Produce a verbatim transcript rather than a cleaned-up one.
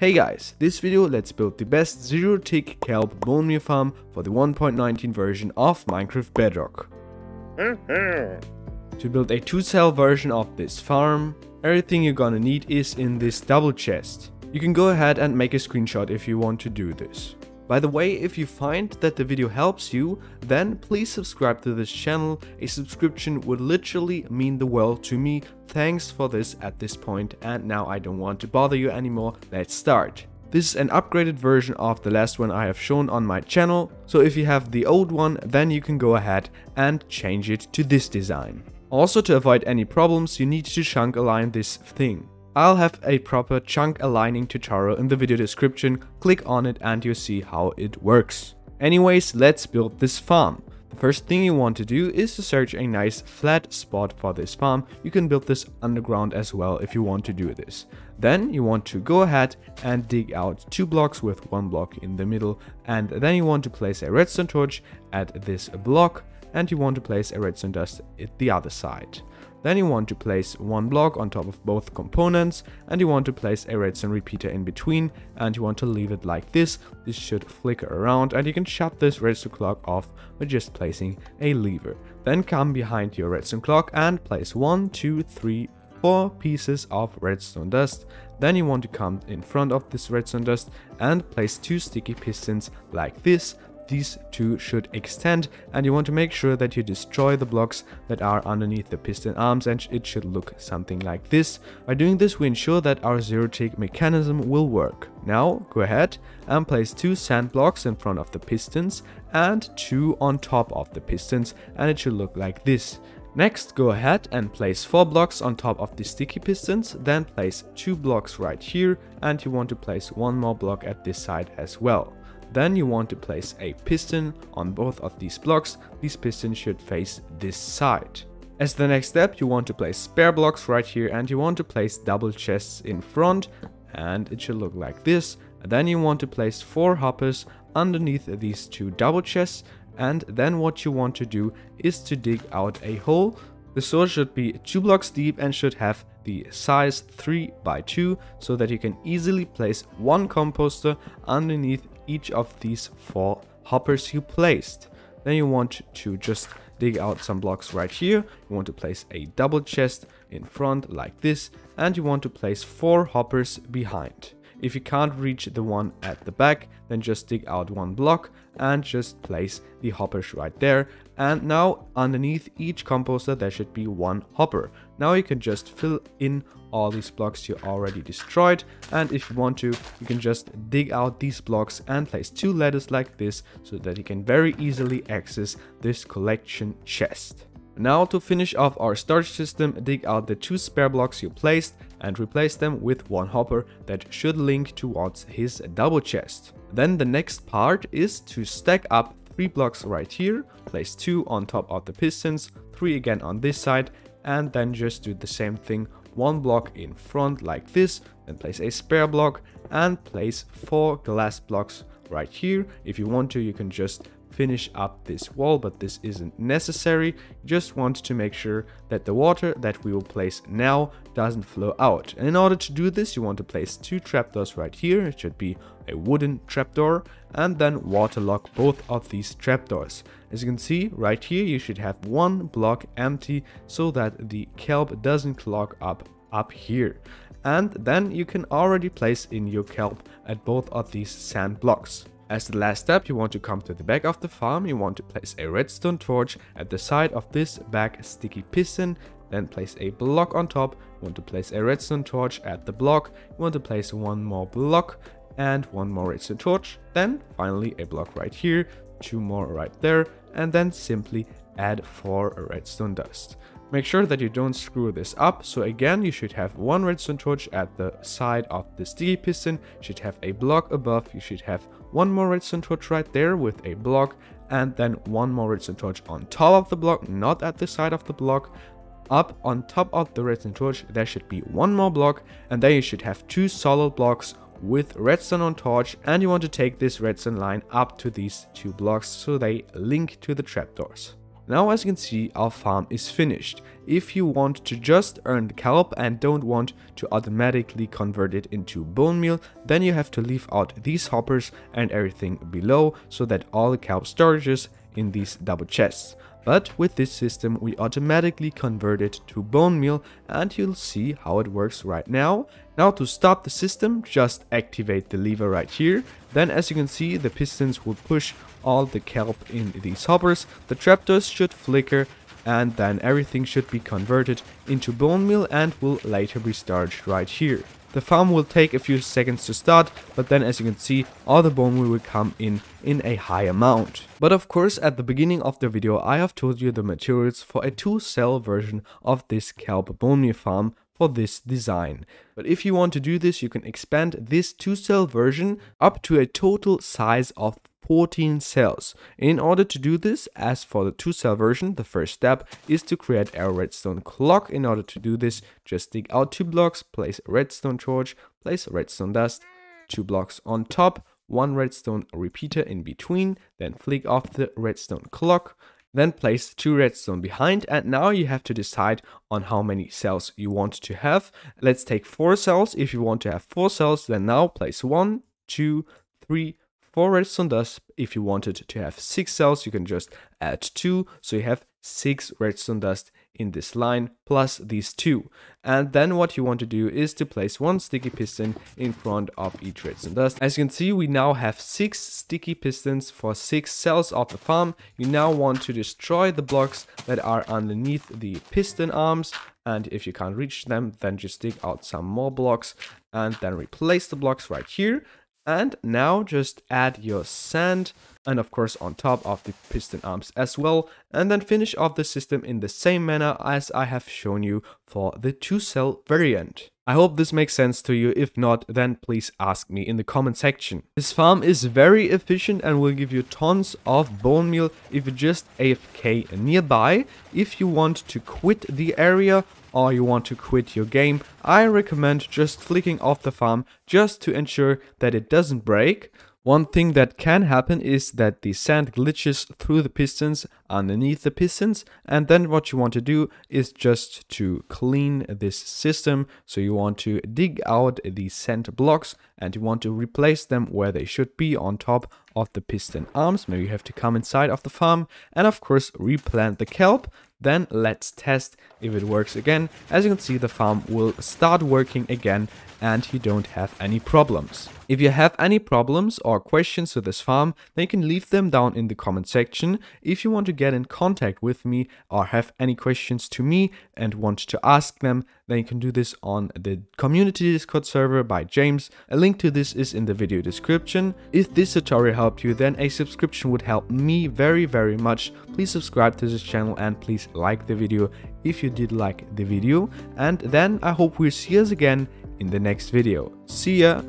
Hey guys, this video let's build the best zero-tick kelp bonemeal farm for the one point nineteen version of Minecraft Bedrock. To build a two cell version of this farm, everything you're gonna need is in this double chest. You can go ahead and make a screenshot if you want to do this. By the way, if you find that the video helps you, then please subscribe to this channel. A subscription would literally mean the world to me. Thanks for this at this point, and now I don't want to bother you anymore. Let's start. This is an upgraded version of the last one I have shown on my channel, so if you have the old one, then you can go ahead and change it to this design. Also, to avoid any problems, you need to chunk align this thing. I'll have a proper chunk aligning tutorial in the video description, click on it and you'll see how it works. Anyways, let's build this farm. The first thing you want to do is to search a nice flat spot for this farm. You can build this underground as well if you want to do this. Then you want to go ahead and dig out two blocks with one block in the middle, and then you want to place a redstone torch at this block and you want to place a redstone dust at the other side. Then you want to place one block on top of both components and you want to place a redstone repeater in between and you want to leave it like this. This should flicker around and you can shut this redstone clock off by just placing a lever. Then come behind your redstone clock and place one, two, three, four pieces of redstone dust. Then you want to come in front of this redstone dust and place two sticky pistons like this. These two should extend and you want to make sure that you destroy the blocks that are underneath the piston arms, and it should look something like this. By doing this, we ensure that our zero-tick mechanism will work. Now go ahead and place two sand blocks in front of the pistons and two on top of the pistons and it should look like this. Next, go ahead and place four blocks on top of the sticky pistons, then place two blocks right here and you want to place one more block at this side as well. Then you want to place a piston on both of these blocks. These pistons should face this side. As the next step, you want to place spare blocks right here and you want to place double chests in front and it should look like this. Then you want to place four hoppers underneath these two double chests, and then what you want to do is to dig out a hole. The soil should be two blocks deep and should have the size three by two so that you can easily place one composter underneath each of these four hoppers you placed. Then you want to just dig out some blocks right here. You want to place a double chest in front like this and you want to place four hoppers behind. If you can't reach the one at the back, then just dig out one block and just place the hoppers right there. And now underneath each composter there should be one hopper. Now you can just fill in all these blocks you already destroyed, and if you want to, you can just dig out these blocks and place two ladders like this so that you can very easily access this collection chest. Now, to finish off our storage system, dig out the two spare blocks you placed and replace them with one hopper that should link towards his double chest. Then the next part is to stack up three blocks right here, place two on top of the pistons, three again on this side, and then just do the same thing, one block in front like this, then place a spare block and place four glass blocks right here. If you want to, you can just finish up this wall, but this isn't necessary. You just want to make sure that the water that we will place now doesn't flow out. And in order to do this, you want to place two trapdoors right here. It should be a wooden trapdoor, and then waterlock both of these trapdoors. As you can see right here, you should have one block empty so that the kelp doesn't clog up up here. And then you can already place in your kelp at both of these sand blocks. As the last step, you want to come to the back of the farm. You want to place a redstone torch at the side of this back sticky piston, then place a block on top. You want to place a redstone torch at the block. You want to place one more block and one more redstone torch. Then finally a block right here, two more right there, and then simply add four redstone dust. Make sure that you don't screw this up. So again, you should have one redstone torch at the side of the sticky piston, you should have a block above, you should have one more redstone torch right there with a block, and then one more redstone torch on top of the block, not at the side of the block. Up on top of the redstone torch there should be one more block, and then you should have two solid blocks with redstone on torch, and you want to take this redstone line up to these two blocks so they link to the trapdoors. Now as you can see, our farm is finished. If you want to just earn kelp and don't want to automatically convert it into bone meal, then you have to leave out these hoppers and everything below so that all the kelp storages in these double chests. But with this system, we automatically convert it to bone meal, and you'll see how it works right now. Now to stop the system, just activate the lever right here. Then as you can see, the pistons will push all the kelp in these hoppers, the trapdoors should flicker, and then everything should be converted into bone meal and will later be starched right here. The farm will take a few seconds to start, but then as you can see, all the bone meal will come in in a high amount. But of course, at the beginning of the video, I have told you the materials for a two-cell version of this kelp bone meal farm for this design. But if you want to do this, you can expand this two-cell version up to a total size of fourteen cells. In order to do this, as for the two-cell version, the first step is to create a redstone clock. In order to do this, just dig out two blocks, place a redstone torch, place a redstone dust, two blocks on top, one redstone repeater in between, then flick off the redstone clock, then place two redstone behind, and now you have to decide on how many cells you want to have. Let's take four cells. If you want to have four cells, then now place one, two, three, four redstone dust. If you wanted to have six cells, you can just add two, so you have six redstone dust in this line plus these two. And then what you want to do is to place one sticky piston in front of each redstone dust. As you can see, we now have six sticky pistons for six cells of the farm. You now want to destroy the blocks that are underneath the piston arms, and if you can't reach them, then just dig out some more blocks and then replace the blocks right here. And now just add your sand, and of course on top of the piston arms as well, and then finish off the system in the same manner as I have shown you for the two-cell variant. I hope this makes sense to you. If not, then please ask me in the comment section. This farm is very efficient and will give you tons of bone meal if you just A F K nearby. If you want to quit the area, or you want to quit your game, I recommend just flicking off the farm just to ensure that it doesn't break. One thing that can happen is that the sand glitches through the pistons, underneath the pistons, and then what you want to do is just to clean this system. So you want to dig out the sand blocks and you want to replace them where they should be, on top of the piston arms. Maybe you have to come inside of the farm and of course replant the kelp. Then let's test if it works again. As you can see, the farm will start working again and you don't have any problems. If you have any problems or questions to this farm, then you can leave them down in the comment section. If you want to get in contact with me or have any questions to me and want to ask them, then you can do this on the community Discord server by James. A link to this is in the video description. If this tutorial helped you, then a subscription would help me very, very much. Please subscribe to this channel and please like the video if you did like the video. And then I hope we'll see us again in the next video. See ya!